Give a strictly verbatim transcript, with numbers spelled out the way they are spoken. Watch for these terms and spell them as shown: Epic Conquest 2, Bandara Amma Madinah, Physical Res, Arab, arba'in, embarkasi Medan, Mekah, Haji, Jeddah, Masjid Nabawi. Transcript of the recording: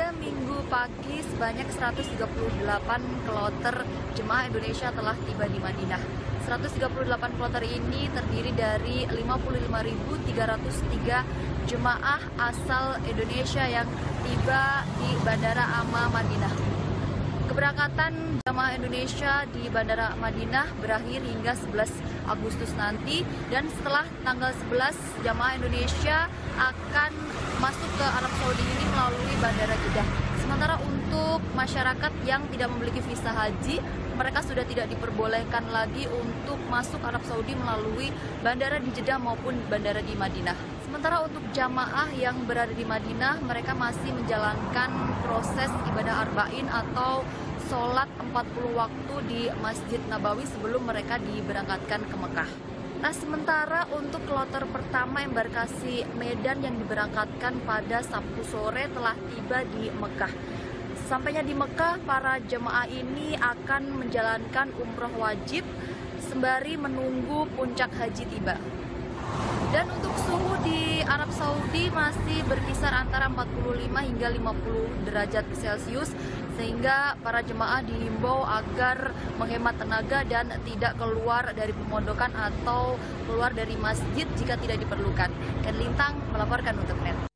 Hingga minggu pagi sebanyak seratus tiga puluh delapan kloter jemaah Indonesia telah tiba di Madinah. seratus tiga puluh delapan kloter ini terdiri dari lima puluh lima ribu tiga ratus tiga jemaah asal Indonesia yang tiba di Bandara Amma Madinah. Keberangkatan jemaah Indonesia di Bandara Madinah berakhir hingga sebelas Agustus nanti, dan setelah tanggal sebelas jemaah Indonesia akan masuk ke Arab Saudi ini melalui Bandara Jeddah. Sementara untuk masyarakat yang tidak memiliki visa haji, mereka sudah tidak diperbolehkan lagi untuk masuk Arab Saudi melalui bandara di Jeddah maupun bandara di Madinah. Sementara untuk jamaah yang berada di Madinah, mereka masih menjalankan proses ibadah arba'in atau sholat empat puluh waktu di Masjid Nabawi sebelum mereka diberangkatkan ke Mekah. Nah, sementara untuk kloter pertama embarkasi Medan yang diberangkatkan pada Sabtu sore telah tiba di Mekah. Sampainya di Mekah, para jemaah ini akan menjalankan umroh wajib sembari menunggu puncak haji tiba. Dan untuk suhu di Arab Saudi masih berkisar antara empat puluh lima hingga lima puluh derajat Celcius, sehingga para jemaah dihimbau agar menghemat tenaga dan tidak keluar dari pemondokan atau keluar dari masjid jika tidak diperlukan. Dan Lintang melaporkan untuk Net.